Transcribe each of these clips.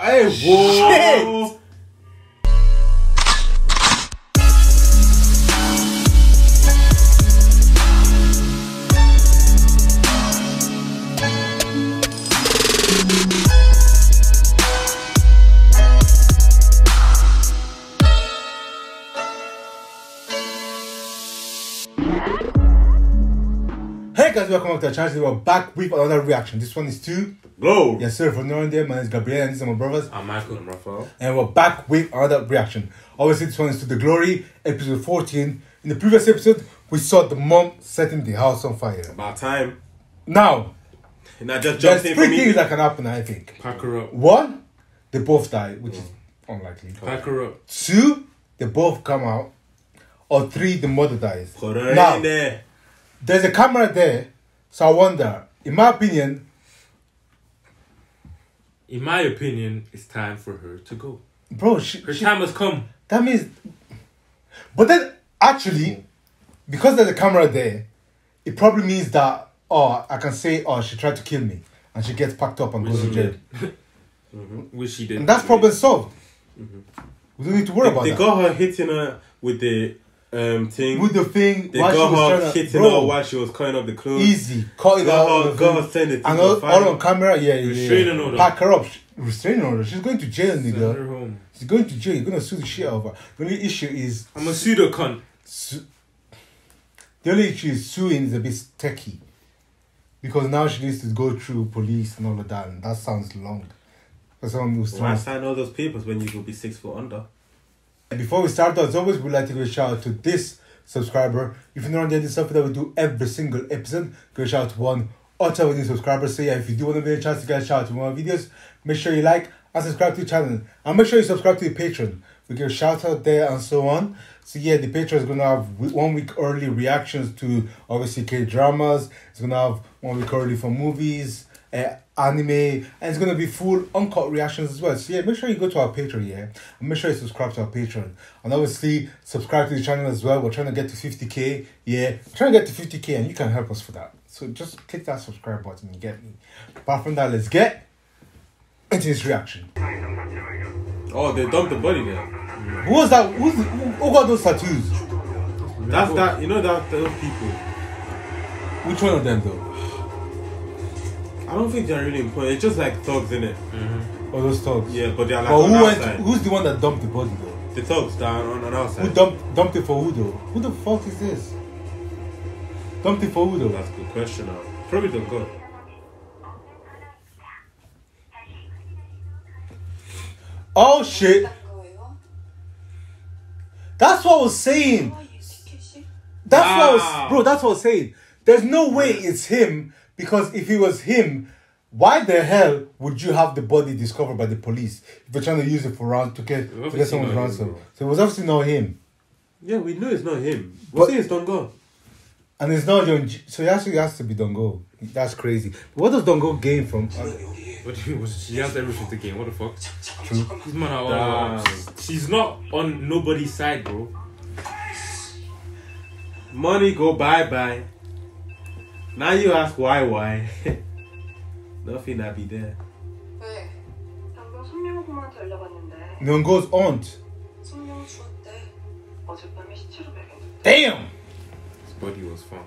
Hey, whoa. Shit. Hey guys, welcome back to the channel. We're back with another reaction. This one is to Glory. Yes sir, for no one there, my name is Gabriel and these are my brothers. I'm Michael and Raphael. And we're back with another reaction. Obviously this one is to The Glory, episode 14. In the previous episode, we saw the mom setting the house on fire. About time. Now just jump in. There's three things that can happen, I think. Pack her up. One, they both die, which is unlikely. Pack her up. Two, they both come out. Or three, the mother dies. Put her in there. There's a camera there, so I wonder, in my opinion... In my opinion, it's time for her to go. Bro, her time has come. That means... But then, actually, because there's a camera there, it probably means that, oh, I can say, oh, she tried to kill me. And she gets packed up and goes to jail. Which she did. And that's problem solved. We don't need to worry about that. They got her hitting her with the... thing. With the thing, they got her hitting her while she was cutting up the clothes. Easy, cut it out. Got her sending and all on camera. Restraining order. Pack her up. Restraining order. She's going to jail, nigga. Her home. She's going to jail. You're gonna sue the shit out of her. The only issue is I'm a pseudo cunt. The only issue is suing is a bit techie, because now she needs to go through police and all of that, and that sounds long. For someone who's trying to sign all those papers when you could be 6 foot under. Before we start, as always, we'd like to give a shout out to this subscriber. If you're not doing this something that we do every single episode, give a shout out to one or two new subscribers. So yeah, if you do want to get a chance to get a shout out to more videos, make sure you like and subscribe to the channel. And make sure you subscribe to the Patreon. We give a shout out there and so on. So yeah, the Patreon is going to have 1 week early reactions to obviously K-dramas. It's going to have 1 week early for movies, anime, and it's going to be full uncut reactions as well. So yeah, make sure you go to our Patreon, and make sure you subscribe to our Patreon, and obviously subscribe to the channel as well. We're trying to get to 50k, we're trying to get to 50k, and you can help us for that. So just click that subscribe button and get me. Apart from that, let's get into this reaction. Oh, they dumped the body there. Who was that? Who got those tattoos? That's that, you know, that those people. Which one of them though? I don't think they're really important. It's just like thugs, innit? Oh, those thugs. Yeah, but they're like on the outside. Who's the one that dumped the body though? The thugs that are on the outside. Who dumped it for who though? Who the fuck is this? Dumped it for who though? That's a good question now. Probably the god. Oh shit. That's what I was saying. That's bro, that's what I was saying. There's no way it's him. Because if it was him, why the hell would you have the body discovered by the police if you're trying to use it for to get someone's ransom? So it was obviously not him. Yeah, we know it's not him. We say it's Dongo. And it's not Yeon-jin. So it actually has to be Dongo. That's crazy. What does Dongo gain from? What do you mean? She has everything to gain. What the fuck? True. She's not on nobody's side, bro. Money go bye-bye. Now you ask why? Nothing that be there. Nongo's aunt. Damn! His body was found.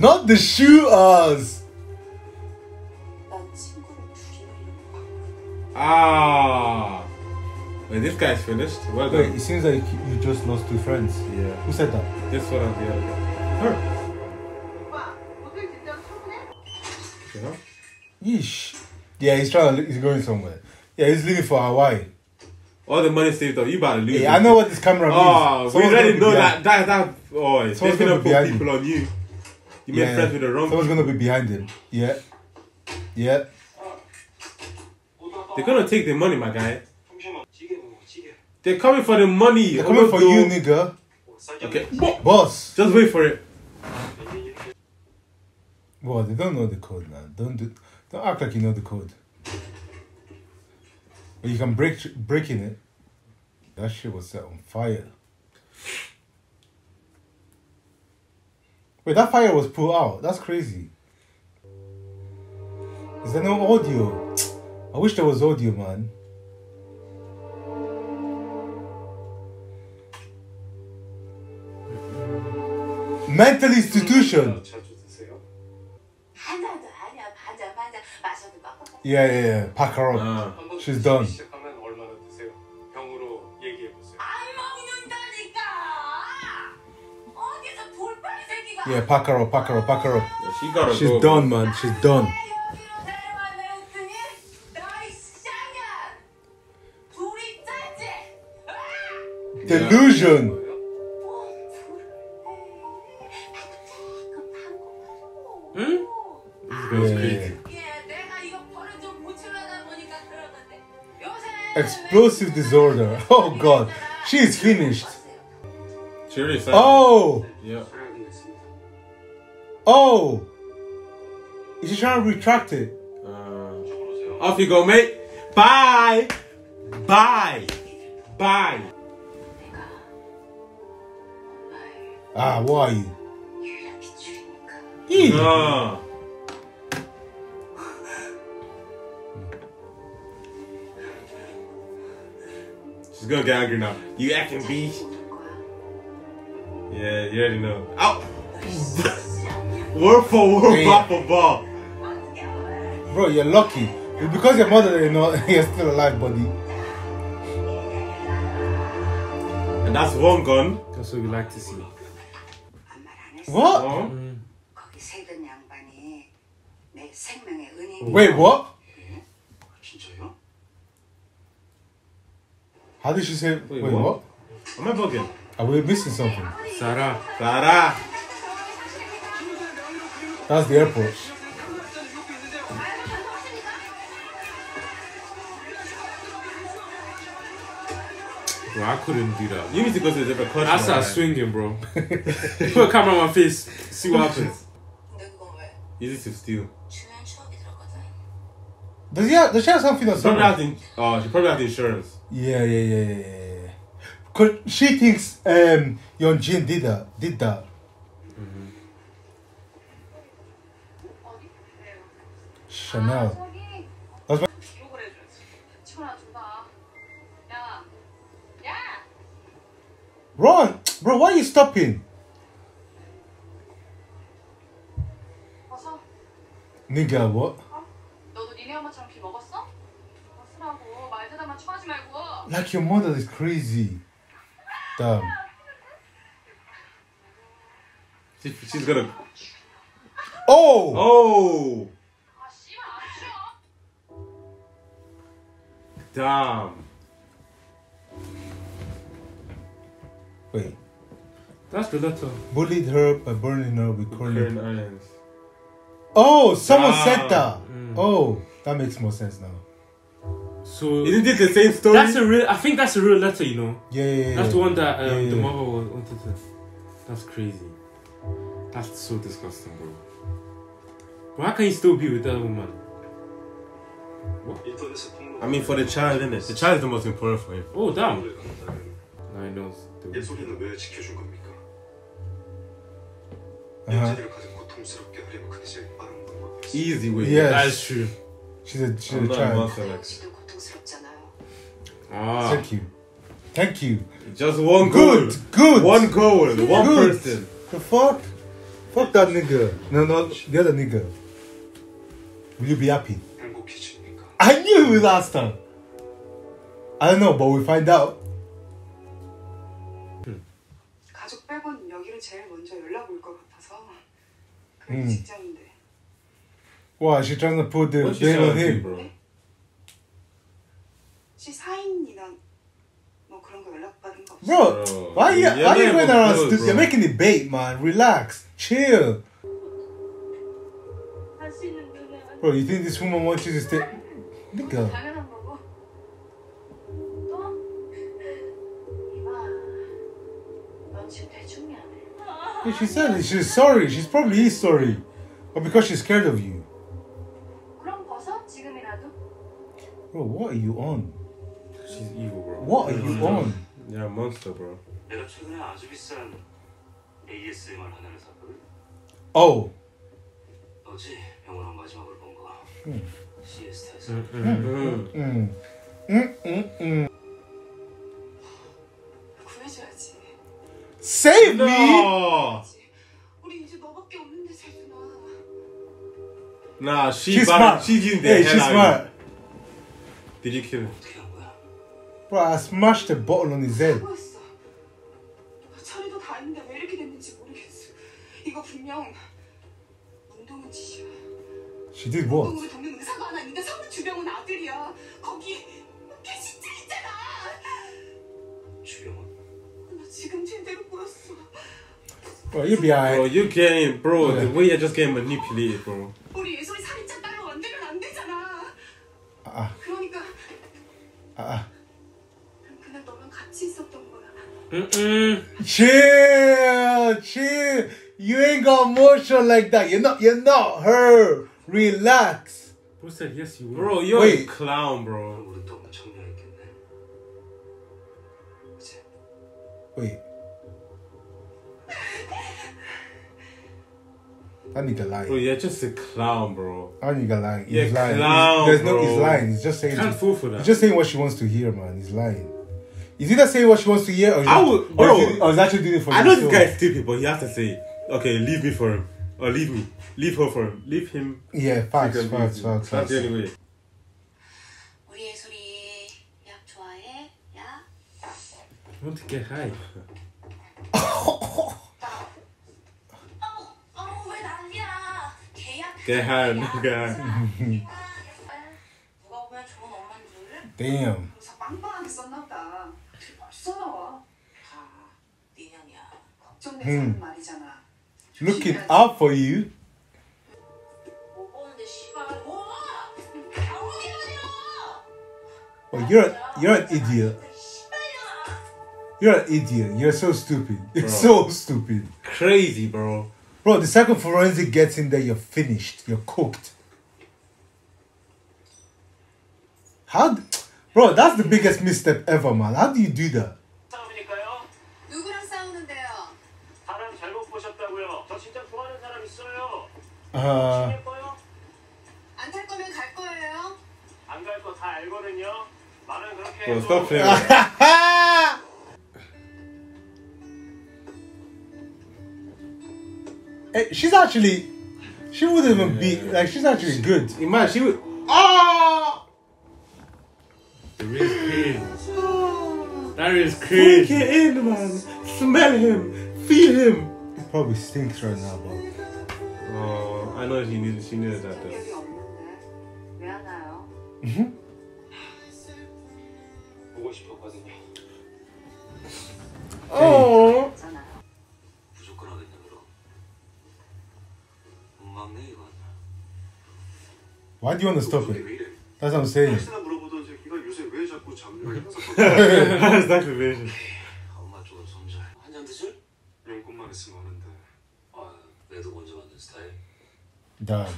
Not the shooters! Wait, this guy's finished. Well done. Wait, it seems like you just lost 2 friends. Yeah. Who said that? This one and the other guy. Her. Yeah. Yeesh. Yeah, he's trying to. He's going somewhere. Yeah, he's leaving for Hawaii. All the money saved up. You better lose. Yeah, I know what this camera means. Oh, we already know that. They're gonna put people on you. You made friends with the wrong. Someone's gonna be behind him. Yeah. Yeah. They're gonna take the money, my guy. They're coming for the money. They're coming for you, nigga. Okay. Boss. Just wait for it. Well, they don't know the code, man. Don't act like you know the code. But you can break in it. That shit was set on fire. Wait, that fire was pulled out. That's crazy. Is there no audio? I wish there was audio, man. Mental institution. Yeah. Pack her up. She's done. Yeah, pack her up. Yeah, she gotta go. She's done, man. She's done. Delusion. Explosive disorder. Oh god, she is finished. She really said. Oh. Yeah. Oh. Is she trying to retract it? Off you go, mate. Bye. Ah, what are you? No. She's gonna get angry now. You acting bitch. Yeah, you already know. Ow! Word for word, bop for bop. Bro, you're lucky. It's because your mother, you know, you're still alive, buddy. And that's one gun. That's what we like to see. What? Wait, what? How did she say, wait, what? Am I bugging? Are we missing something? Sarah! That's the airport. Bro, I couldn't do that. You need to go to a different country. I start swinging, bro. Put a camera on my face. See what happens. Easy to steal. Does she have something on something? Oh, she probably has the insurance. Yeah. Cause she thinks Yeon-jin did that. Mm-hmm. Chanel. Ron, bro, why are you stopping? Nigga, what? Like your mother is crazy. Damn. She's gonna. Oh! Damn. Wait. That's the letter. Bullied her by burning her with curling irons. Oh, someone said that. Oh, that makes more sense now. So isn't it the same story? That's a real. I think that's a real letter, you know. Yeah. That's the one that the mother wanted to. That's crazy. That's so disgusting, bro. But how can you still be with that woman? What? I mean, for the child, isn't it? The child is the most important for him. Oh damn! Now he knows. Easy way. Yes. That's true. She's a child. Thank you. Just one goal. Good. One goal. One person. The fuck? Fuck that nigga. No, the other nigga. Will you be happy? I knew it was last time. I don't know, but we'll find out. Wow, she's trying to put the blame on him, bro. Bro, why are you going around stupid? You're making the bait, man. Relax. Chill. Bro, you think this woman wants you to stay? Nigga. Yeah, she said it. She's sorry. She's probably sorry. But because she's scared of you. Bro, what are you on? She's evil, bro. What are you on? You're a monster, bro. Oh. Save me! No. Nah, she's smart. Did you kill him? Bro, I smashed the bottle on his head. She did what? Bro, you'll be alright. Bro, you can't, bro. Yeah. The way you're just getting manipulated, bro. Chill, chill. You ain't got emotional like that. You're not her. Relax. Who said yes you were? Bro, you're a clown, bro. Wait. That nigga lying. Bro, you're just a clown, bro. That nigga lying. He's lying. Clown, he's lying. He's just saying. Can't fool for that. He's just saying what she wants to hear, man. He's lying. Is either saying what she wants to hear or is actually doing it for you? I know this guy is stupid, but he has to say, okay, leave me for him. Or leave me. Leave her for him. Leave him. Yeah, facts. That's the only way. You want to get high? Get high, no guy. Damn. Looking out for you. Oh, you're an idiot. You're an idiot. You're so stupid. It's so stupid. Crazy, bro. Bro, the second forensic gets in there, you're finished. You're cooked. Bro, that's the biggest misstep ever, man. How do you do that? Bro, stop playing. Hey, she wouldn't even be like. She's actually good. Imagine she would. Oh! There is pain. That is crazy. Take it in, man. Smell him. Feel him. It probably stinks right now, bro. Oh, I know she needed that though. Mm-hmm. Oh. Why do you want to stop it? That's what I'm saying. That's not the vision. Damn.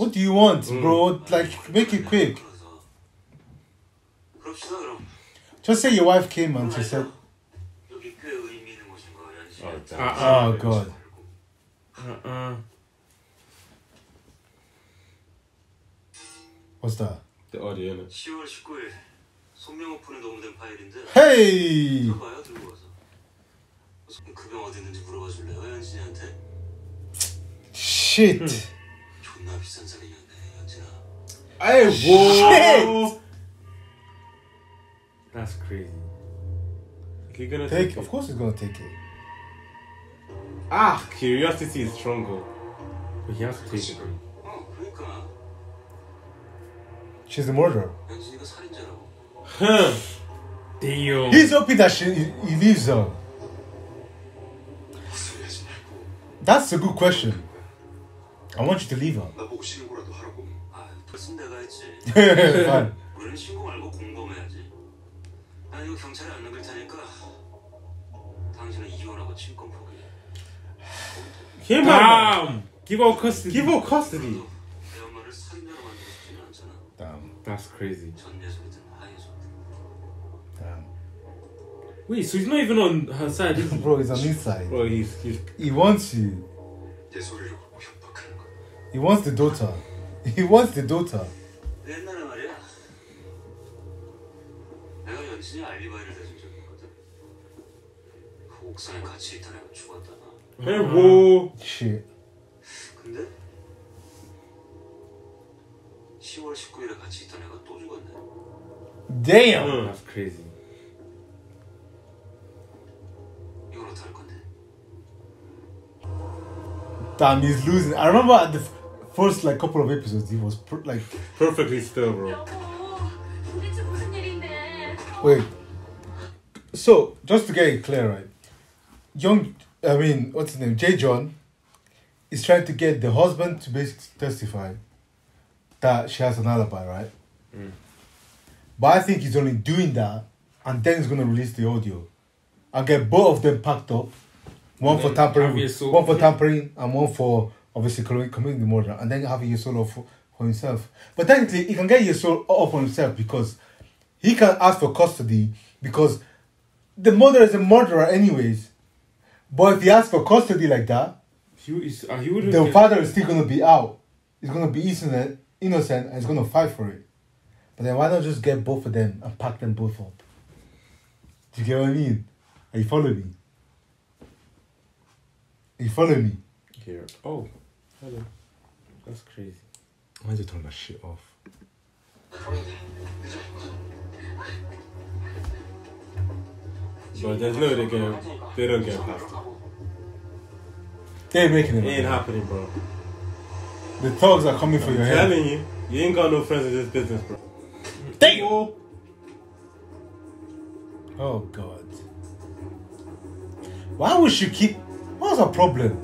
What do you want, bro? Like, make it quick. Just say your wife came and she said. Oh God. What's that? The audio, innit? Hey! Shit! Hey, whoa! Shit. That's crazy. You're gonna take it? Of course he's gonna take it. Ah! Curiosity is stronger. But he has to take it. She's the murderer. Huh. Damn. He's hoping that he leaves her. That's a good question. I want you to leave her. Fine. Give up custody. Damn, that's crazy. Damn. Wait, so he's not even on her side, is he? Bro, he's on his side. Bro, he wants you. He wants the daughter. He wants the daughter. Hey, whoa. Shit. Damn. Oh, that's crazy. Damn, he's losing. I remember at the first like couple of episodes, he was perfectly still, bro. Wait. So just to get it clear, right? Jay-John is trying to get the husband to basically testify that she has an alibi, right? Mm. But I think he's only doing that, and then he's gonna release the audio. I get both of them packed up, one for tampering, and one for obviously committing the murder, and then having Yesol off for himself. But technically, he can get Yesol off on himself because he can ask for custody because the murderer is a murderer, anyways. But if he asks for custody like that, the father is still gonna be out. He's gonna be innocent, and he's gonna fight for it. But then why not just get both of them and pack them both up? Do you get what I mean? Are you following me? Here. Oh, hello. That's crazy. Why did you turn that shit off? But there's no they don't get past it. They ain't making it. It ain't happening, bro. The thugs are coming for your head. I'm telling you, you ain't got no friends in this business, bro. Damn! Oh, God. Why would she keep... What's her problem?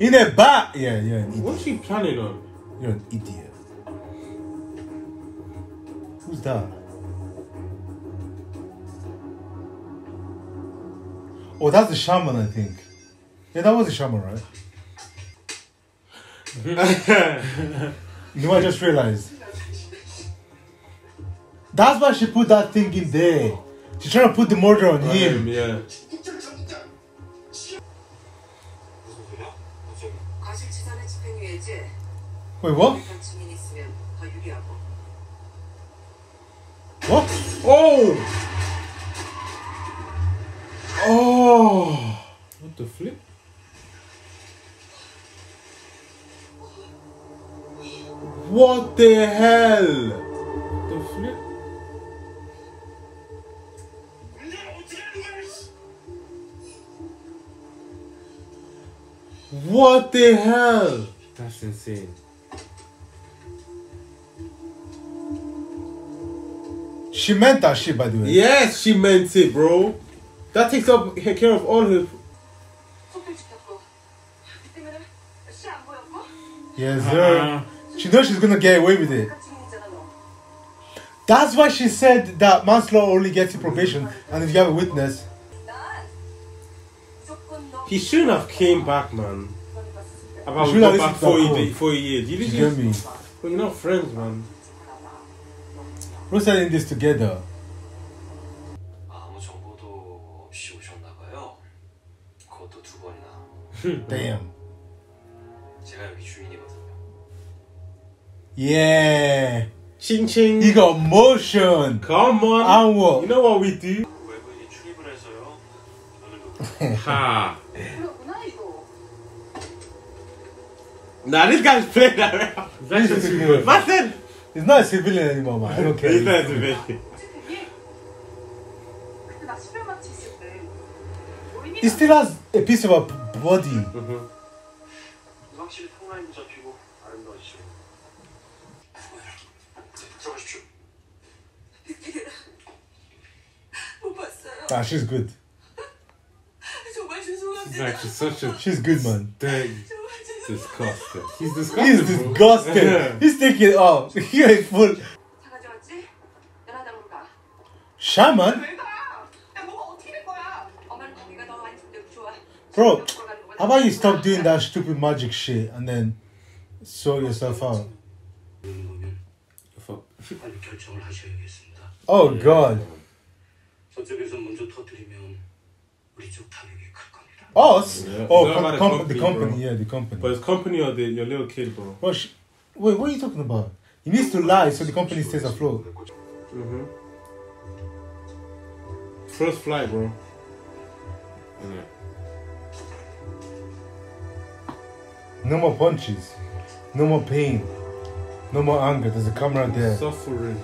In a bar... Yeah, yeah. What's she planning on? You're an idiot. Who's that? Oh, that's the shaman, I think. Yeah, that was the shaman, right? You know, I just realized. That's why she put that thing in there. She's trying to put the murder on him. Yeah. Wait, what? What? Oh! Oh! What the flip? What the hell? The flip? What the hell? That's insane. She meant that shit, by the way. Yes, she meant it, bro. That takes up care of all her. Yes, sir. She knows she's gonna get away with it. That's why she said that manslaughter only gets you probation, and if you have a witness. He shouldn't have came back, man. About we got back 4 years. You hear me? We're not friends, man. We're selling this together. Damn. Yeah. Ching ching. You got motion. Come on. And what? You know what we do? Ha. Nah, this guy's playing that around. That's just weird. Master. He's not a civilian anymore, man. I don't care. He's not a civilian. He still has a piece of a body. Mm-hmm. Ah, she's good. She's good, man. Dang. Disgusted. He's disgusted. He's disgusted. He's taking it off. He ain't full. Shaman? Bro, how about you stop doing that stupid magic shit and then sort yourself out? 빨리 결정을 하셔야겠습니다. Oh God. 저쪽에서 먼저 터뜨리면 우리 쪽 타격이 클 겁니다. Us? Yeah. Oh, the company, yeah, the company. But it's company or your little kid, bro? Well, wait, what are you talking about? He needs to lie so the company stays afloat. Mm-hmm. First flight, bro. Yeah. No more punches. No more pain. No more anger. There's a camera there. Suffering.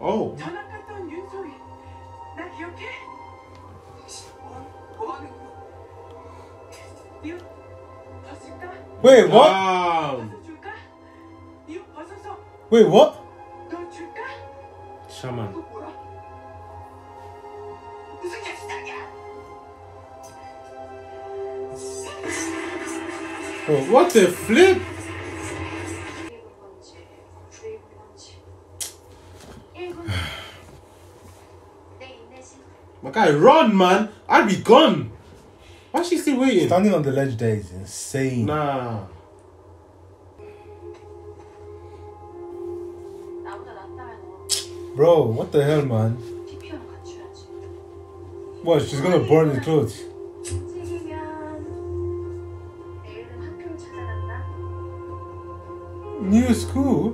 Oh. Wait, what? Wow. Wait, what? Shaman. Bro, what the flip? My guy, run, man! I'd be gone! Why's she still waiting? Standing on the ledge there is insane. Nah. Bro, what the hell, man? What, she's gonna burn his clothes? New school?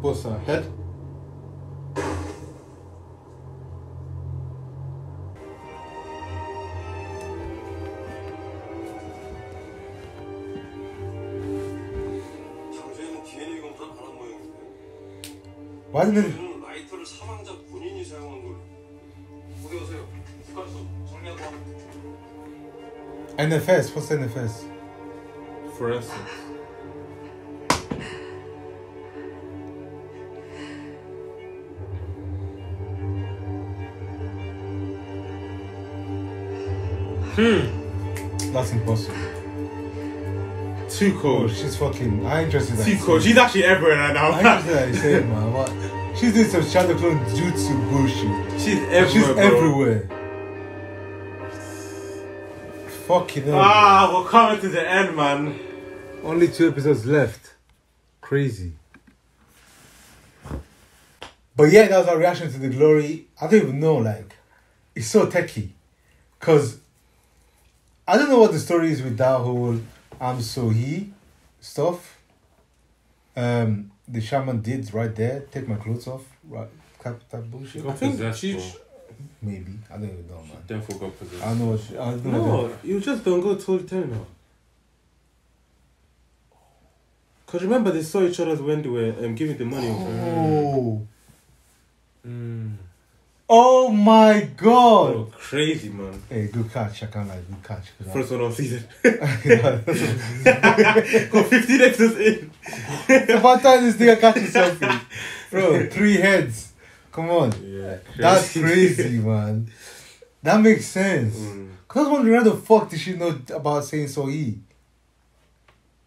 What's her head? Why didn't they... NFS, what's NFS? Forensics. That's impossible. Too cold. She's fucking. I ain't interested in that. Too cold. She's actually everywhere right now. I ain't interested in that, man. What? She's doing some shadow clone jutsu bullshit. She's everywhere. She's everywhere. Fucking hell. Ah, we're coming to the end, man. Only 2 episodes left. Crazy. But yeah, that was our reaction to The Glory. I don't even know, like, it's so techie. Because I don't know what the story is with that whole I'm so he stuff. The shaman did right there. Take my clothes off. Right, that bullshit. I think that's maybe. I don't even know, man. Then forgot possession. I know what she... I don't know. You just don't go to the now. Because remember, they saw each other when they were giving the money. Oh. Oh my God. Oh, crazy, man. Hey, good catch. I can't lie. Good catch. First one on season. Go 15 exes in. It's about time this nigga catches something. Bro, 3 heads. Come on, yeah, crazy. That's crazy, man. That makes sense. Cause I was wondering, how the fuck did she know about saying so-e?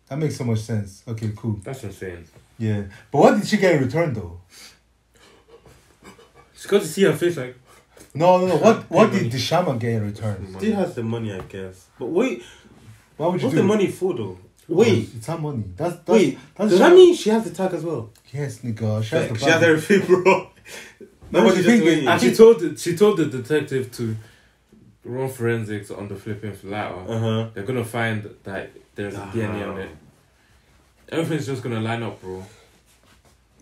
That makes so much sense. Okay, cool. That's insane. Yeah, but what did she get in return though? She got to see her face like. No. What did the shaman get in return? Still has the money, I guess. But wait, why would you? What's the money for though? Wait, it's her money. That's wait. Does that mean she has the tag as well? Yes, nigga. She has everything, bro. She told the detective to run forensics on the flipping flat. They're gonna find that there's a DNA on it. Everything's just gonna line up, bro.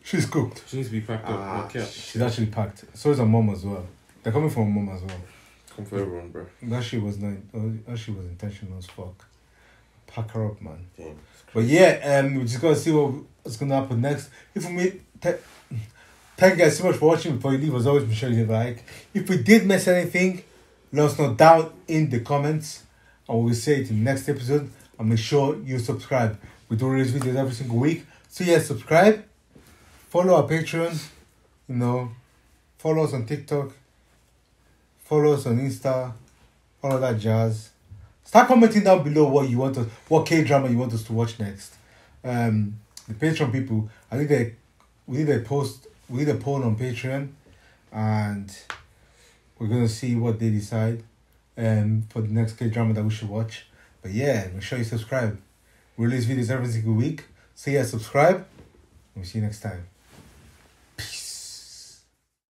She's cooked. She needs to be packed up. Okay. She's actually packed. So is her mom as well. They're coming from her mom as well. Come for everyone, bro. That she was intentional as fuck. Pack her up, man. Damn. But yeah, we just gotta see what's gonna happen next. If we meet. Thank you guys so much for watching. Before you leave, as always, be sure you leave a like. If we did miss anything, let us know down in the comments. I will say it in the next episode. And make sure you subscribe. We do release videos every single week. So yeah, subscribe. Follow our Patreon. You know, follow us on TikTok. Follow us on Insta. All of that jazz. Start commenting down below what K-drama you want us to watch next. The Patreon people, I think we need a poll on Patreon, and we're going to see what they decide. and for the next K-drama that we should watch. But yeah, make sure you subscribe. We release videos every single week. So yeah, subscribe. And we'll see you next time.